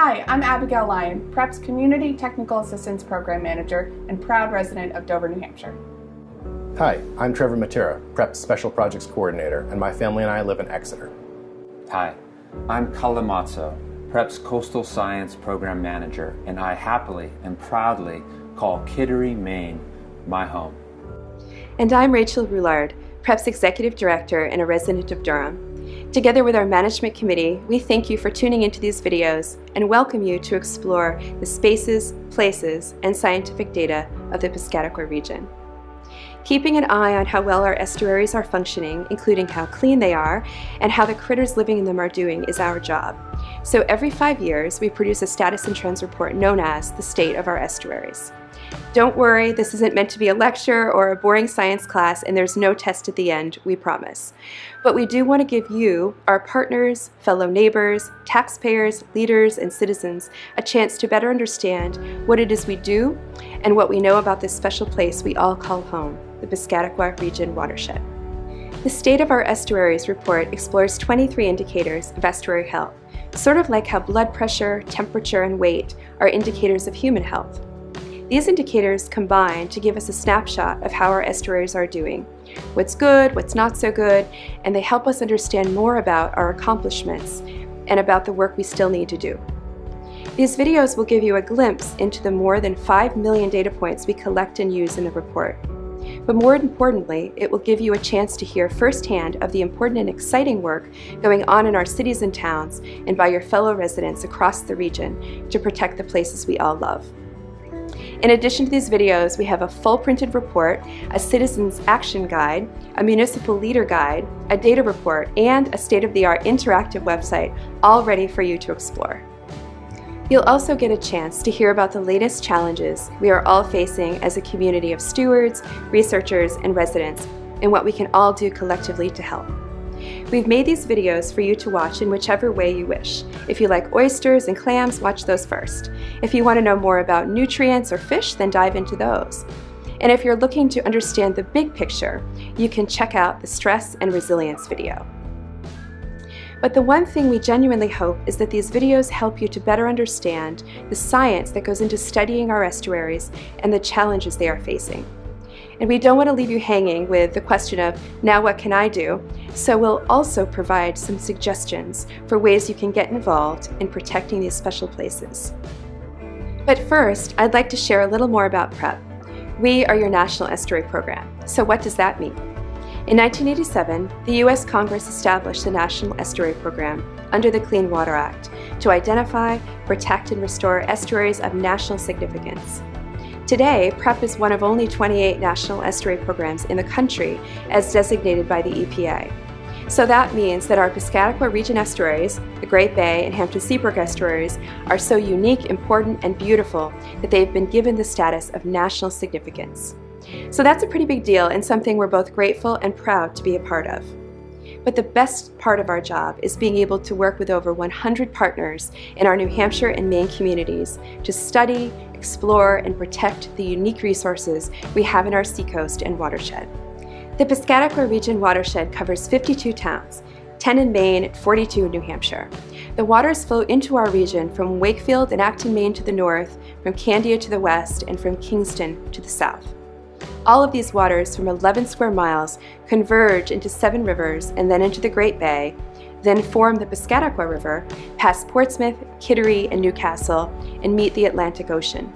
Hi, I'm Abigail Lyon, PREP's Community Technical Assistance Program Manager and proud resident of Dover, New Hampshire. Hi, I'm Trevor Matera, PREP's Special Projects Coordinator, and my family and I live in Exeter. Hi, I'm Kala Matso, PREP's Coastal Science Program Manager, and I happily and proudly call Kittery, Maine, my home. And I'm Rachel Roulard, PREP's Executive Director and a resident of Durham. Together with our management committee, we thank you for tuning into these videos and welcome you to explore the spaces, places, and scientific data of the Piscataqua region. Keeping an eye on how well our estuaries are functioning, including how clean they are and how the critters living in them are doing, is our job. So every 5 years, we produce a status and trends report known as the State of Our Estuaries. Don't worry, this isn't meant to be a lecture or a boring science class, and there's no test at the end, we promise. But we do want to give you, our partners, fellow neighbors, taxpayers, leaders, and citizens a chance to better understand what it is we do and what we know about this special place we all call home, the Piscataqua Region Watershed. The State of Our Estuaries report explores 23 indicators of estuary health, sort of like how blood pressure, temperature, and weight are indicators of human health. These indicators combine to give us a snapshot of how our estuaries are doing, what's good, what's not so good, and they help us understand more about our accomplishments and about the work we still need to do. These videos will give you a glimpse into the more than 5 million data points we collect and use in the report. But more importantly, it will give you a chance to hear firsthand of the important and exciting work going on in our cities and towns and by your fellow residents across the region to protect the places we all love. In addition to these videos, we have a full printed report, a citizens action guide, a municipal leader guide, a data report, and a state-of-the-art interactive website, all ready for you to explore. You'll also get a chance to hear about the latest challenges we are all facing as a community of stewards, researchers, and residents, and what we can all do collectively to help. We've made these videos for you to watch in whichever way you wish. If you like oysters and clams, watch those first. If you want to know more about nutrients or fish, then dive into those. And if you're looking to understand the big picture, you can check out the stress and resilience video. But the one thing we genuinely hope is that these videos help you to better understand the science that goes into studying our estuaries and the challenges they are facing. And we don't want to leave you hanging with the question of, now what can I do? So we'll also provide some suggestions for ways you can get involved in protecting these special places. But first, I'd like to share a little more about PREP. We are your National Estuary Program. So what does that mean? In 1987, the U.S. Congress established the National Estuary Program under the Clean Water Act to identify, protect, and restore estuaries of national significance. Today, PREP is one of only 28 national estuary programs in the country as designated by the EPA. So that means that our Piscataqua Region estuaries, the Great Bay and Hampton Seabrook estuaries, are so unique, important, and beautiful that they've been given the status of national significance. So that's a pretty big deal and something we're both grateful and proud to be a part of. But the best part of our job is being able to work with over 100 partners in our New Hampshire and Maine communities to study, explore, and protect the unique resources we have in our seacoast and watershed. The Piscataqua Region Watershed covers 52 towns, 10 in Maine and 42 in New Hampshire. The waters flow into our region from Wakefield and Acton, Maine to the north, from Candia to the west, and from Kingston to the south. All of these waters from 11 square miles converge into 7 rivers and then into the Great Bay, then form the Piscataqua River, pass Portsmouth, Kittery, and Newcastle, and meet the Atlantic Ocean.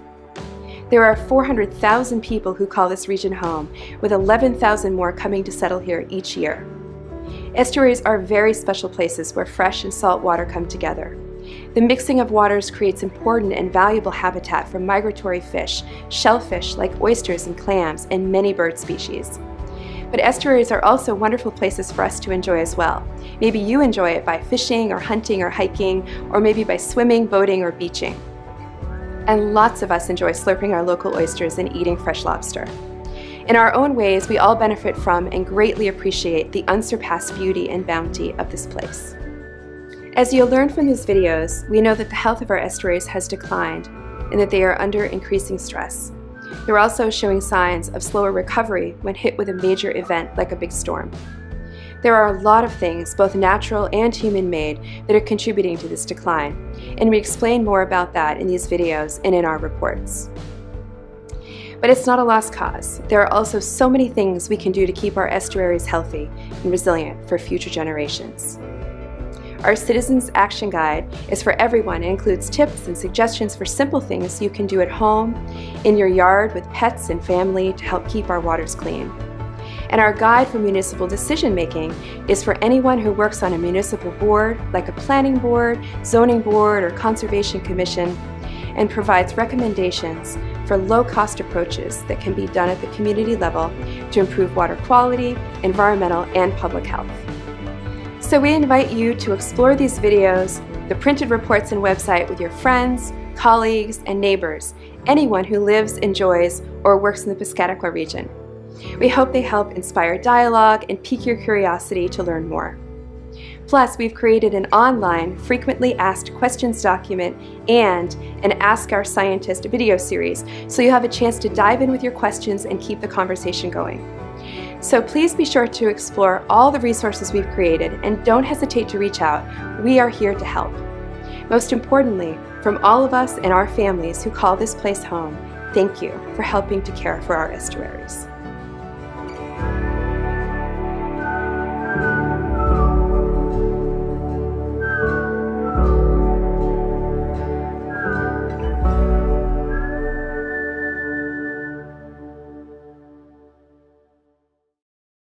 There are 400,000 people who call this region home, with 11,000 more coming to settle here each year. Estuaries are very special places where fresh and salt water come together. The mixing of waters creates important and valuable habitat for migratory fish, shellfish like oysters and clams, and many bird species. But estuaries are also wonderful places for us to enjoy as well. Maybe you enjoy it by fishing or hunting or hiking, or maybe by swimming, boating, or beaching. And lots of us enjoy slurping our local oysters and eating fresh lobster. In our own ways, we all benefit from and greatly appreciate the unsurpassed beauty and bounty of this place. As you'll learn from these videos, we know that the health of our estuaries has declined and that they are under increasing stress. They're also showing signs of slower recovery when hit with a major event like a big storm. There are a lot of things, both natural and human-made, that are contributing to this decline, and we explain more about that in these videos and in our reports. But it's not a lost cause. There are also so many things we can do to keep our estuaries healthy and resilient for future generations. Our Citizens Action Guide is for everyone and includes tips and suggestions for simple things you can do at home, in your yard, with pets and family to help keep our waters clean. And our guide for municipal decision making is for anyone who works on a municipal board, like a planning board, zoning board, or conservation commission, and provides recommendations for low-cost approaches that can be done at the community level to improve water quality, environmental, and public health. So we invite you to explore these videos, the printed reports and website with your friends, colleagues, and neighbors, anyone who lives, enjoys, or works in the Piscataqua region. We hope they help inspire dialogue and pique your curiosity to learn more. Plus, we've created an online frequently asked questions document and an Ask Our Scientist video series, so you have a chance to dive in with your questions and keep the conversation going. So please be sure to explore all the resources we've created and don't hesitate to reach out. We are here to help. Most importantly, from all of us and our families who call this place home, thank you for helping to care for our estuaries.